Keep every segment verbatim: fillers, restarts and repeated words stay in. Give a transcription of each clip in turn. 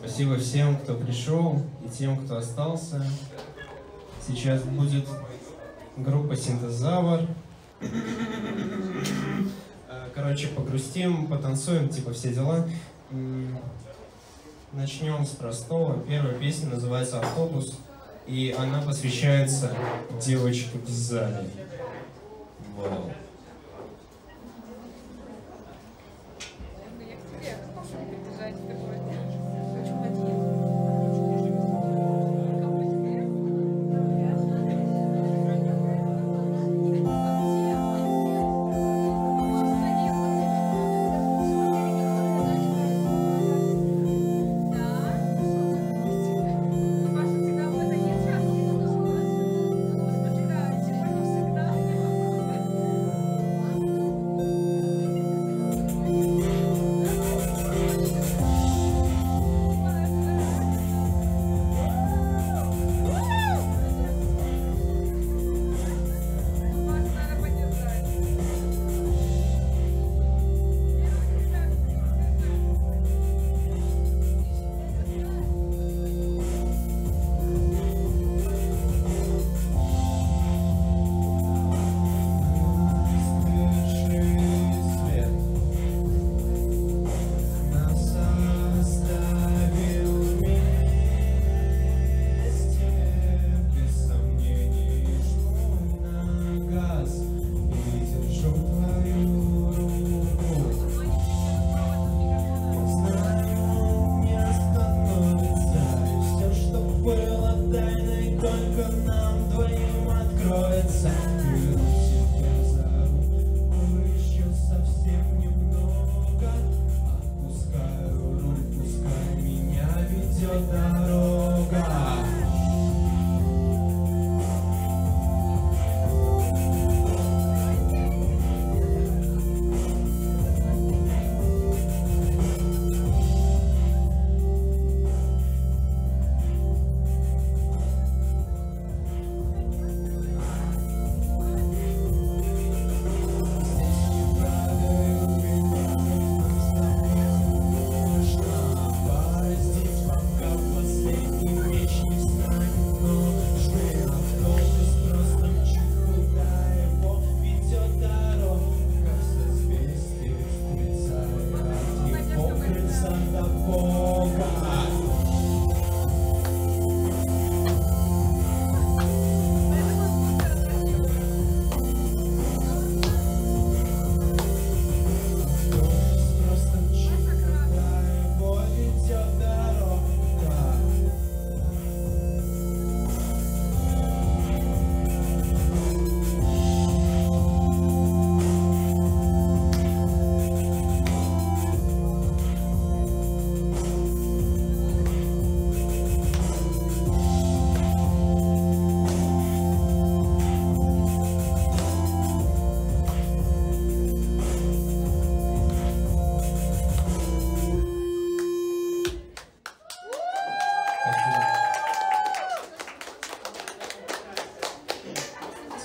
Спасибо всем, кто пришел, и тем, кто остался. Сейчас будет группа Синтезавр. Короче, погрустим, потанцуем, типа все дела. Начнем с простого. Первая песня называется «Автобус», и она посвящается девочке в зале. Вау.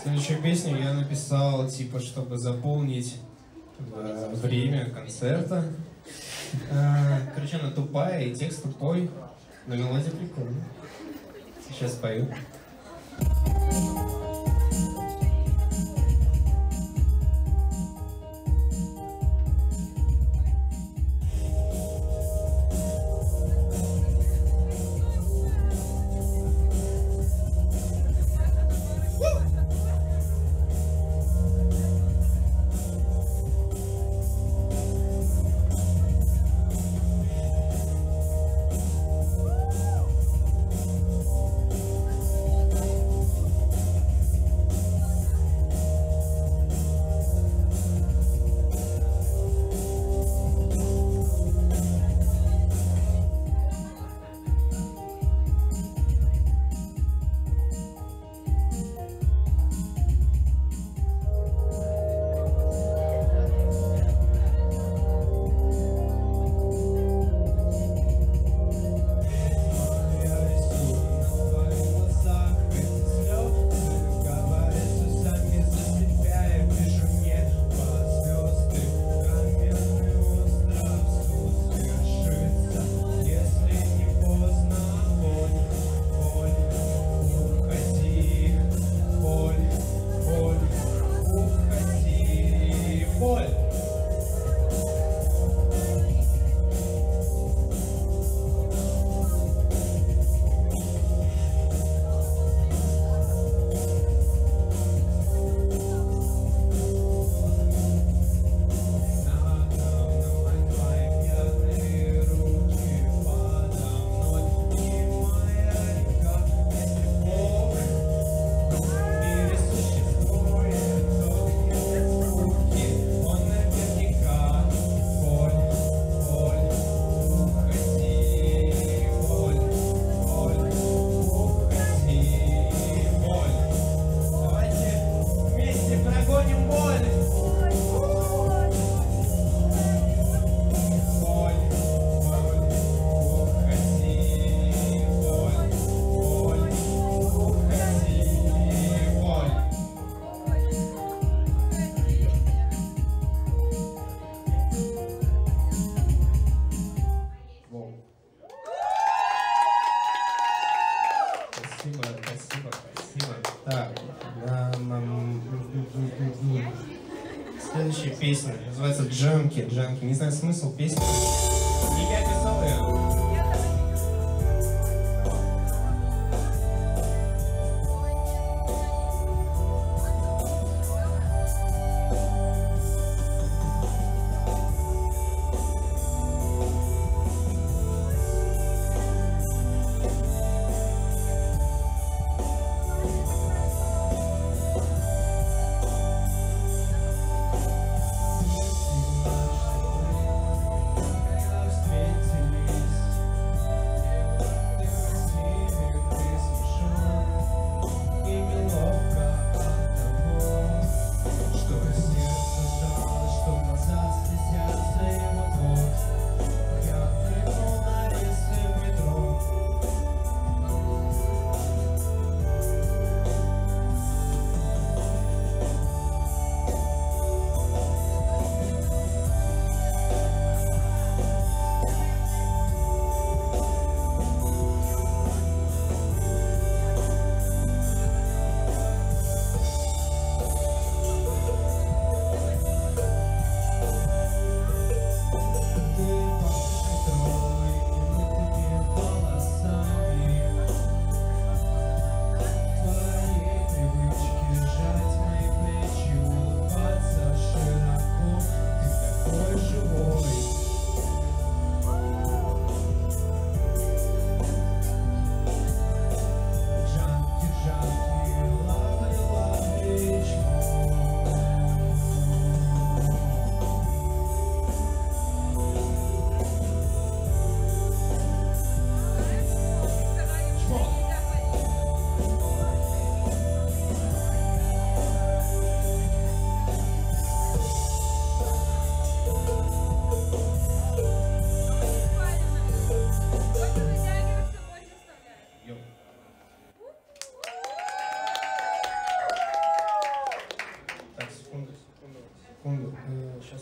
Следующую песню я написал, типа, чтобы заполнить э, время концерта. Э, короче, она тупая, и текст тупой, но мелодия прикольная. Сейчас пою. песня, называется «Джанки», «Джанки». Не знаю смысл песни. И я писал ее.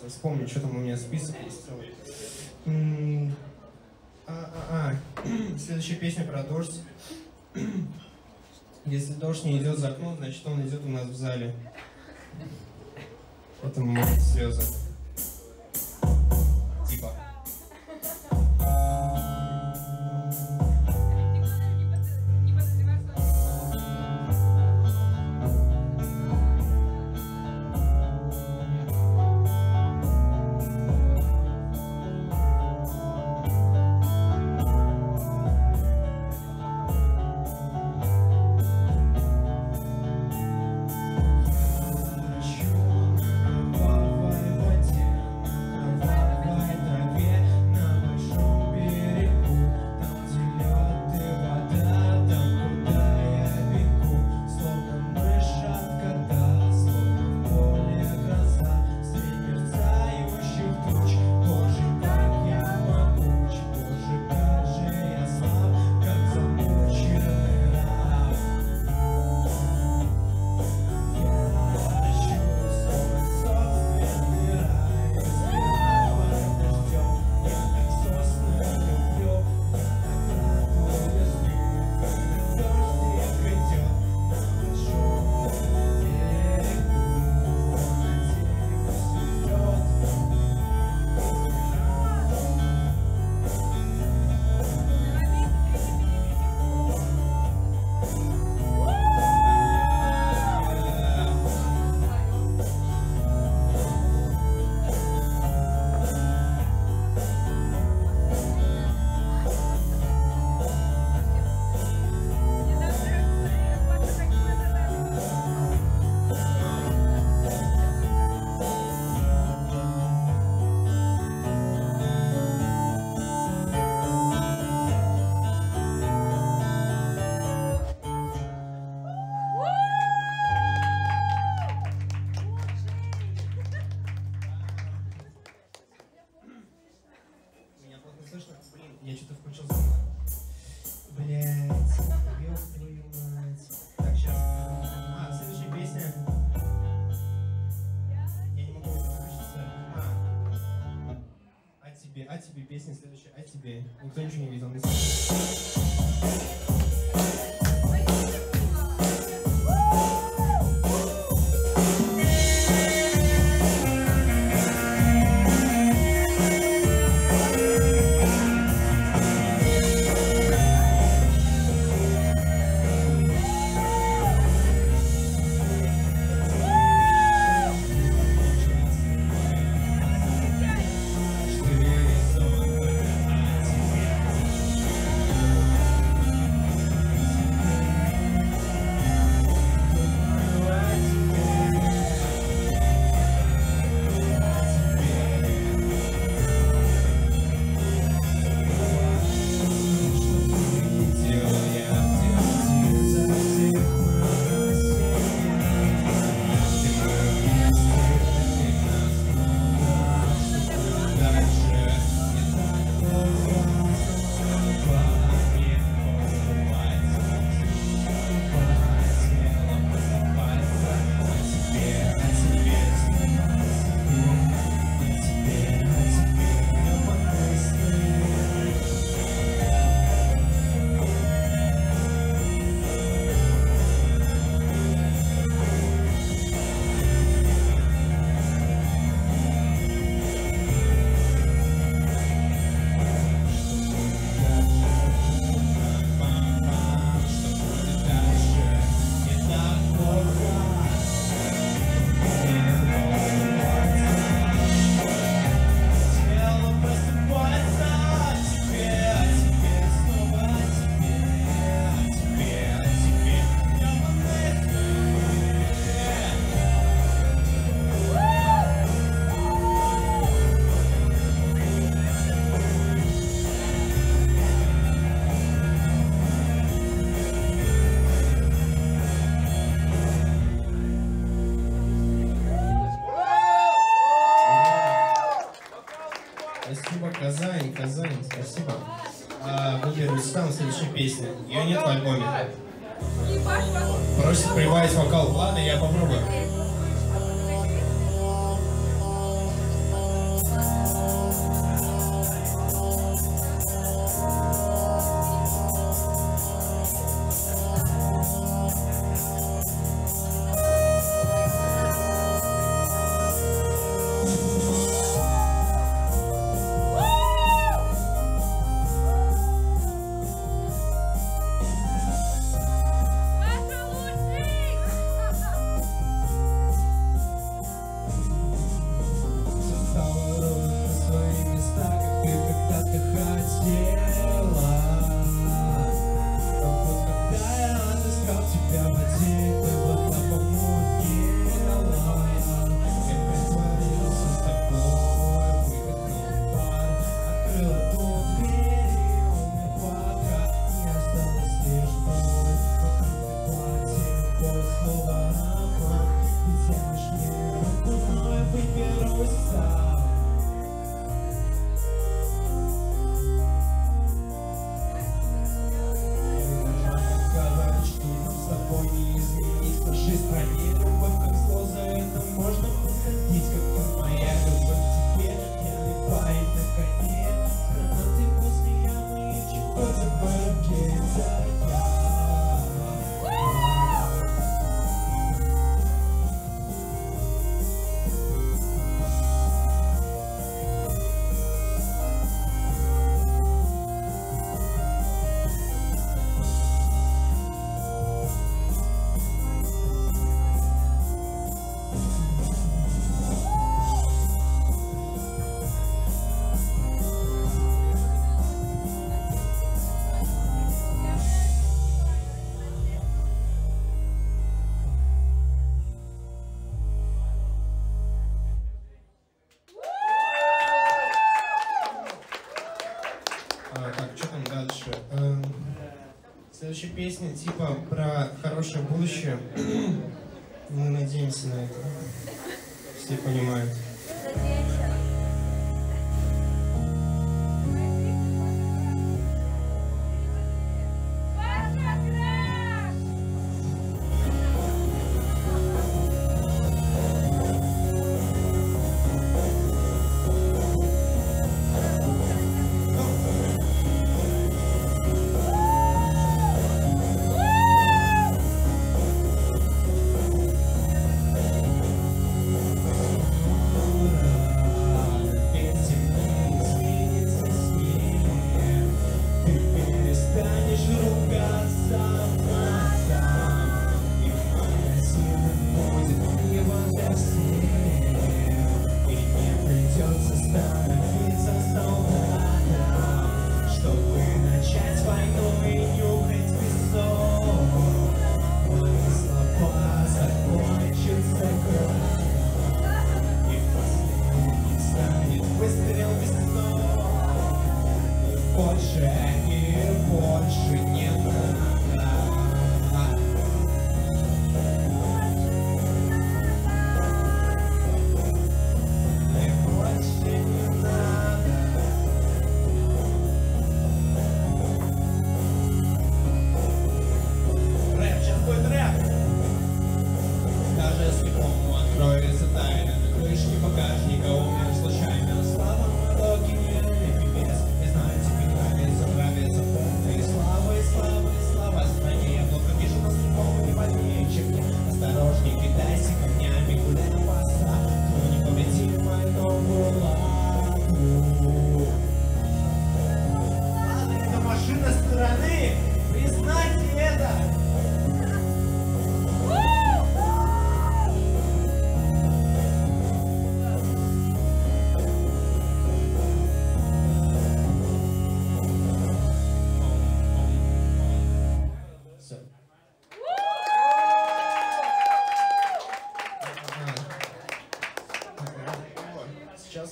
Вспомню, что там у меня список есть целый. А, а, а. Следующая песня про дождь. Если дождь не идет за окном, значит он идет у нас в зале. Вот он, слезы. Типа. А тебе песня следующая, а тебе. Никто ничего не видел. Спасибо, Казань, Казань, спасибо. Будем читать следующую песню. Ее нет в альбоме. Просит прибавить вокал Влада, я попробую. Следующая песня типа про хорошее будущее. Мы надеемся на это. Все понимают.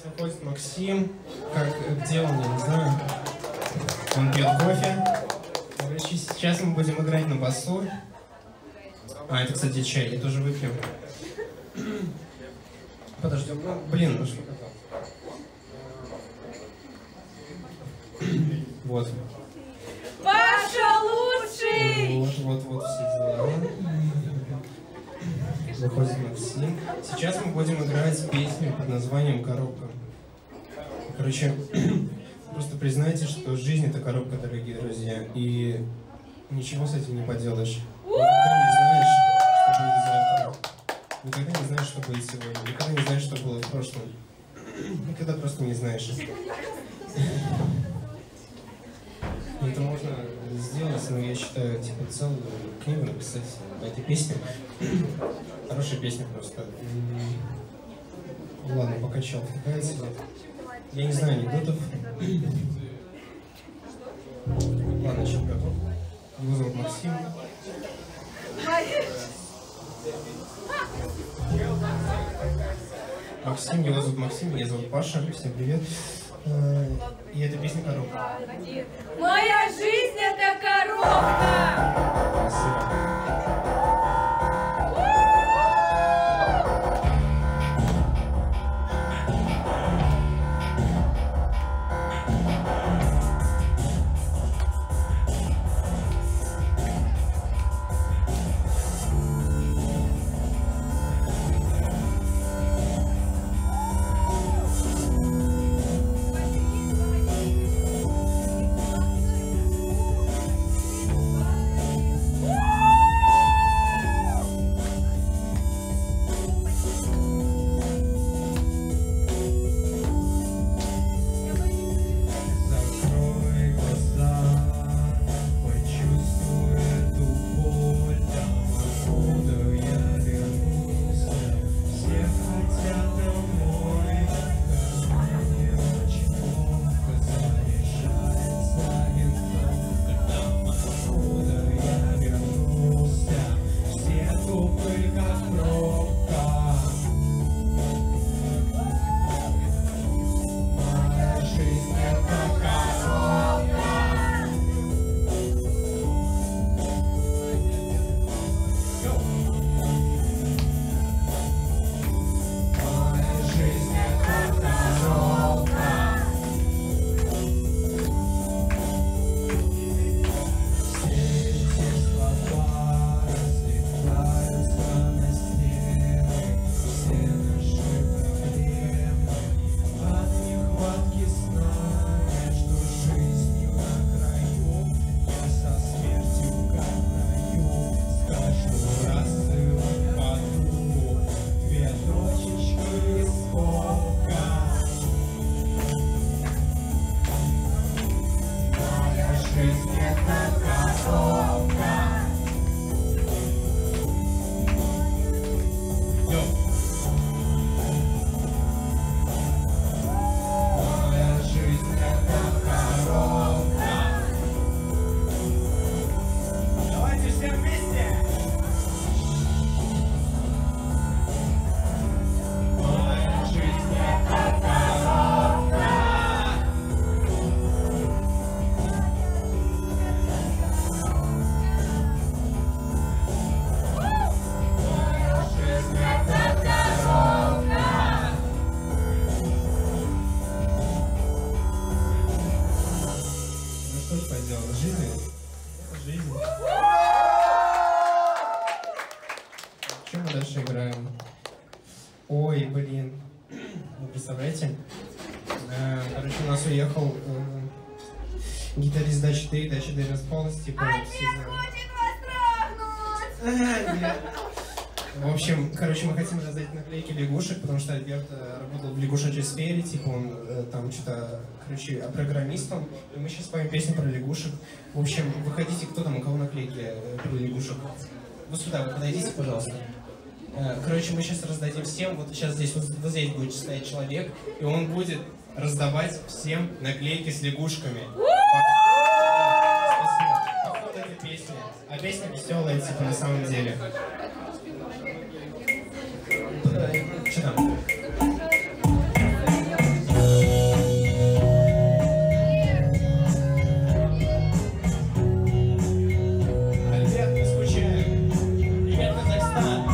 Выходит Максим, как, где он, я не знаю, он пьет кофе. Короче, сейчас мы будем играть на басу. А, это, кстати, чай, я тоже выпью. Подождем, блин, ну что такое? Вот. Паша лучший! Вот, вот, вот все дела. Заходит Максим. Сейчас мы будем играть песню под названием «Коробка». Короче, просто признайте, что жизнь — это коробка, дорогие друзья, и ничего с этим не поделаешь. Никогда не знаешь, что будет завтра. Никогда не знаешь, что будет сегодня. Никогда не знаешь, что было в прошлом. Никогда просто не знаешь. Это можно сделать, но я считаю, типа, целую книгу написать на этой песне. Хорошая песня просто. Ладно, пока чел отвлекается. Я не знаю анекдотов. Ладно, чел готов. Его зовут Максим. Максим, его зовут Максим, меня зовут Паша. Всем привет. И эта песня «Коробка». Моя жизнь — это коробка! Спасибо. Типа, а все... хочет вас трахнуть! А, в общем, короче, мы хотим раздать наклейки лягушек, потому что Альберт э, работал в лягушачьей сфере, типа он э, там что-то, короче, программистом. И мы сейчас поем песню про лягушек. В общем, выходите, кто там, у кого наклейки э, про лягушек. Вот сюда, вы подойдите, пожалуйста. Э, короче, мы сейчас раздадим всем. Вот сейчас здесь, вот, вот здесь будет стоять человек, и он будет раздавать всем наклейки с лягушками. Песня. А песня веселая, типа, на самом деле. Что там? Альберт, мы скучаем. Ребята, Казахстан.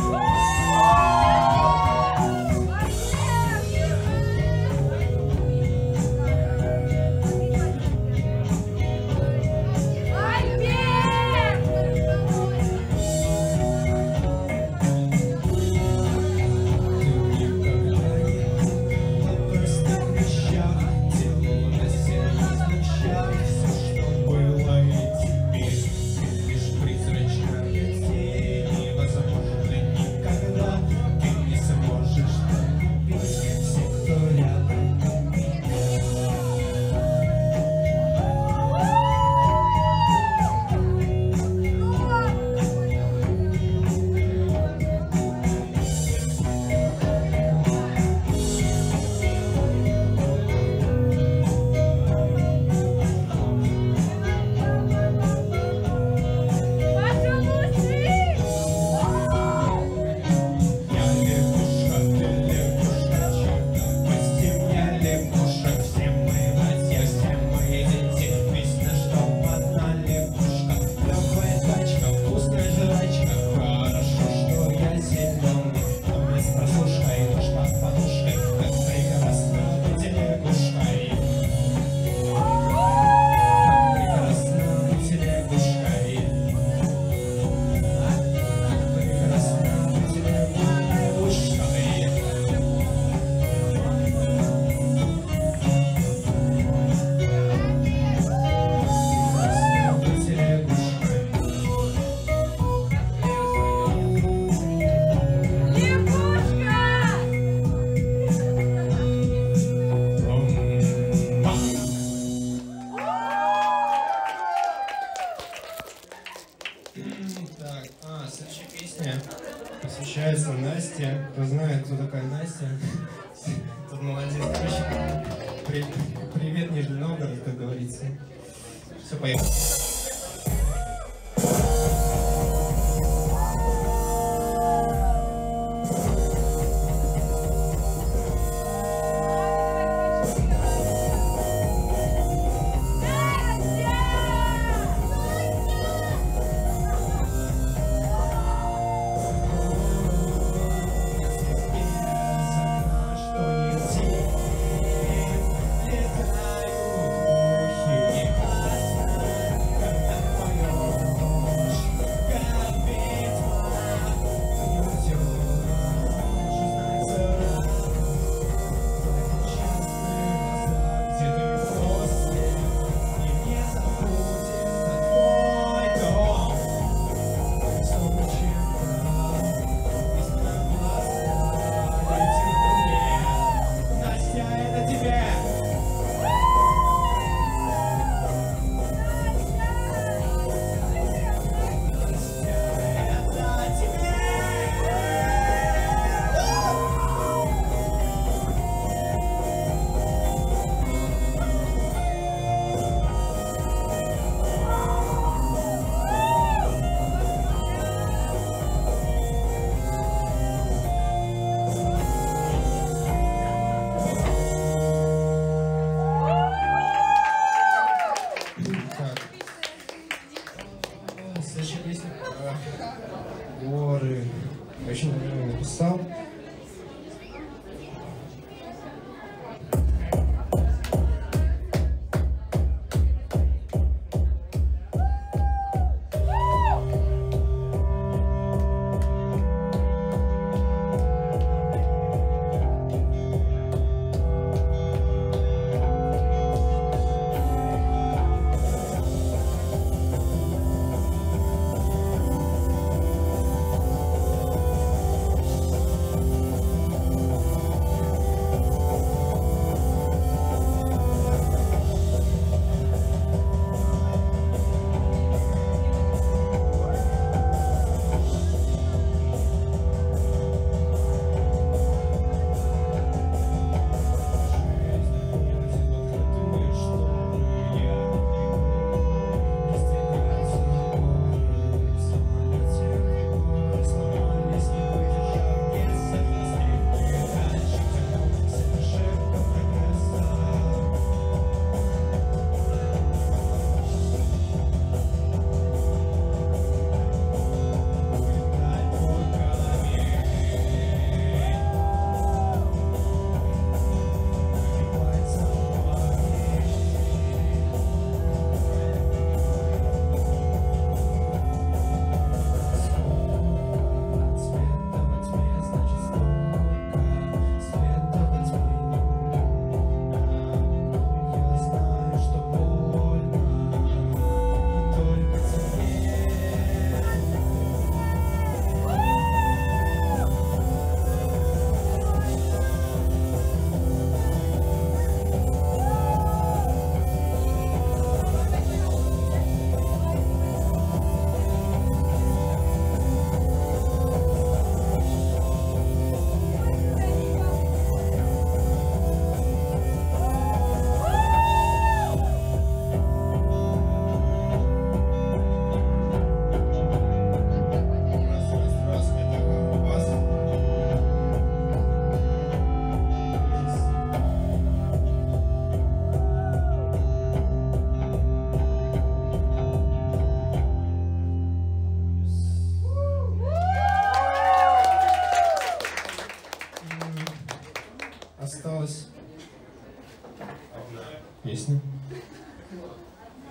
Кто знает, кто такая Настя, тут молодец. Привет, Нижний Новгород, как говорится. Все, поехали.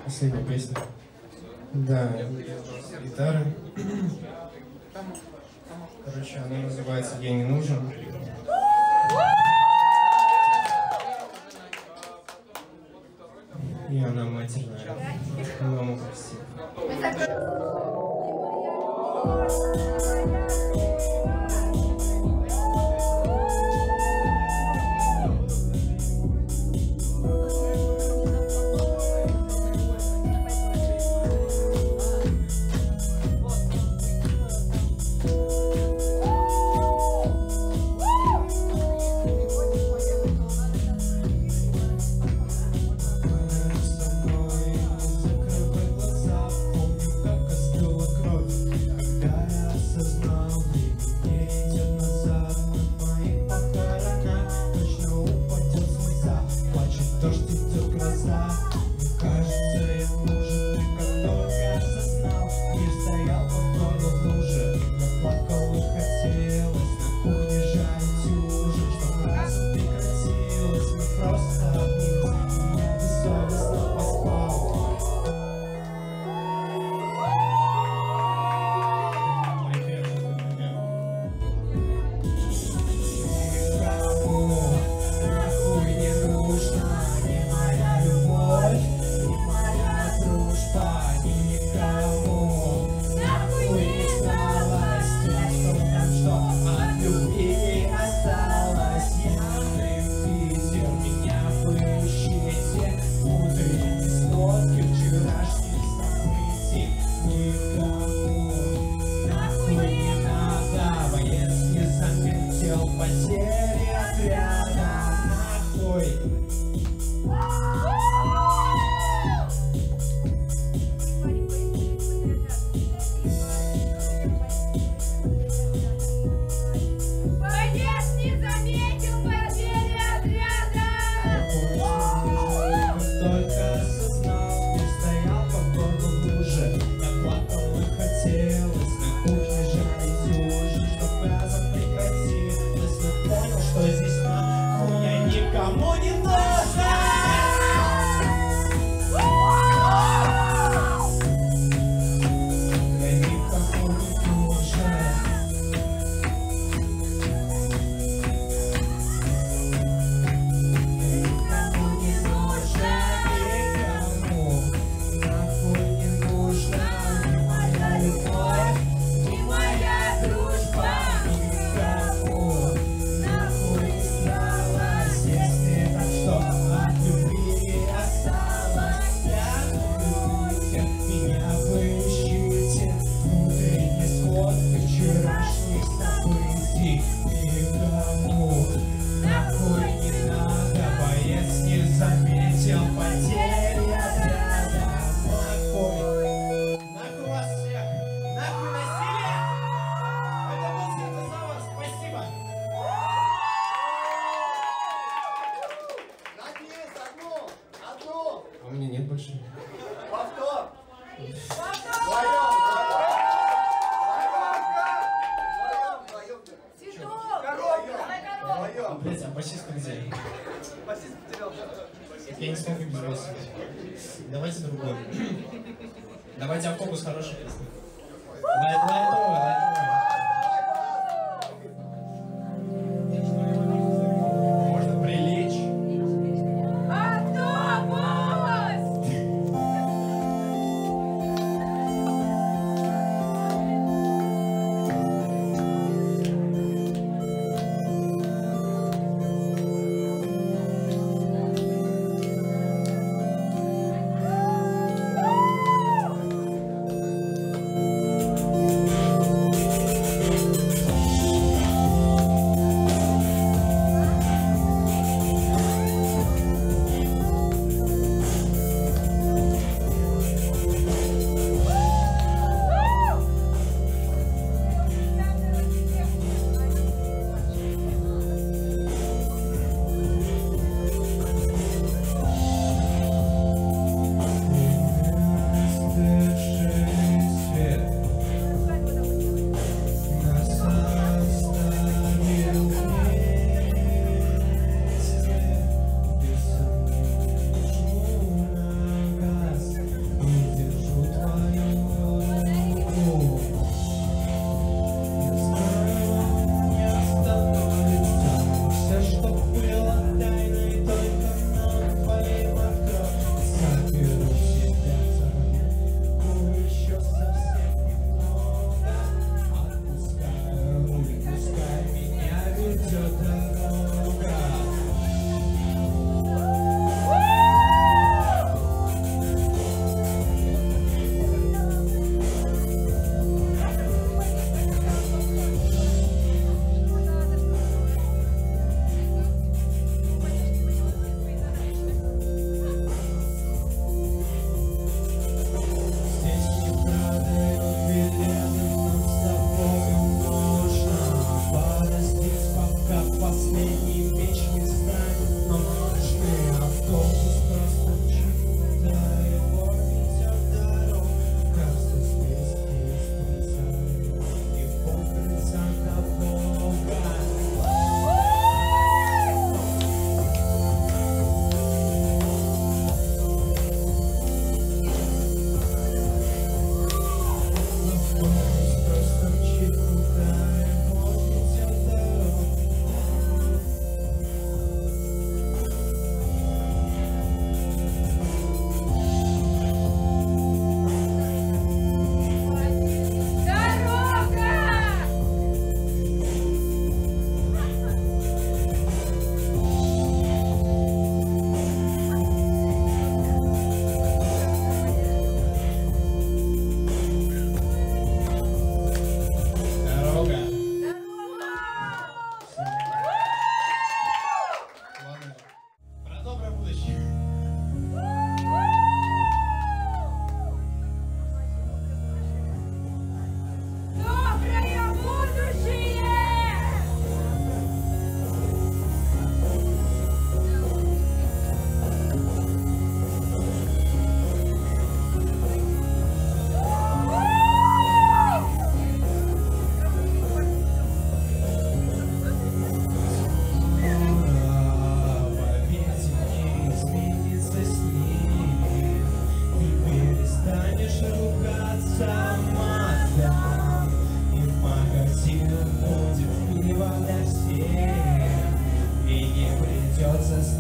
Последняя песня. Да, гитара. Короче, она называется «Я не нужен». И она матерная. Мама красивая.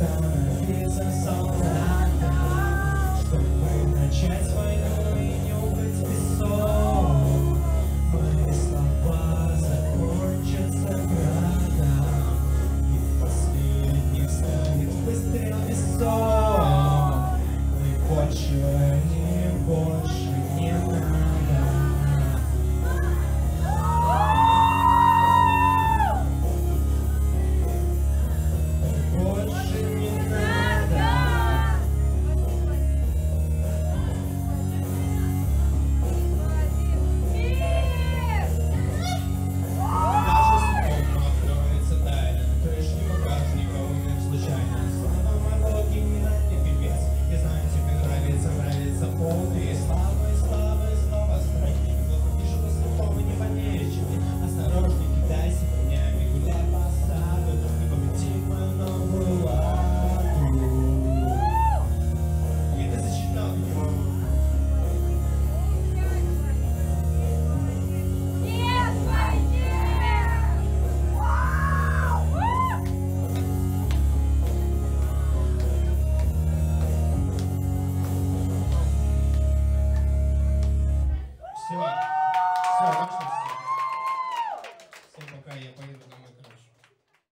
становиться солдатом, чтобы начать войну и нюхать песок. Мои слова закончатся градом, и в последних станет выстрел в песок. Мы кончили.